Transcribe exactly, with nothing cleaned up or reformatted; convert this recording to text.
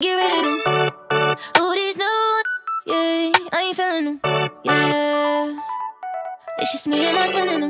Get rid of them. All these new ones, yeah, I ain't feeling them, yeah. It's just me and my twin in them.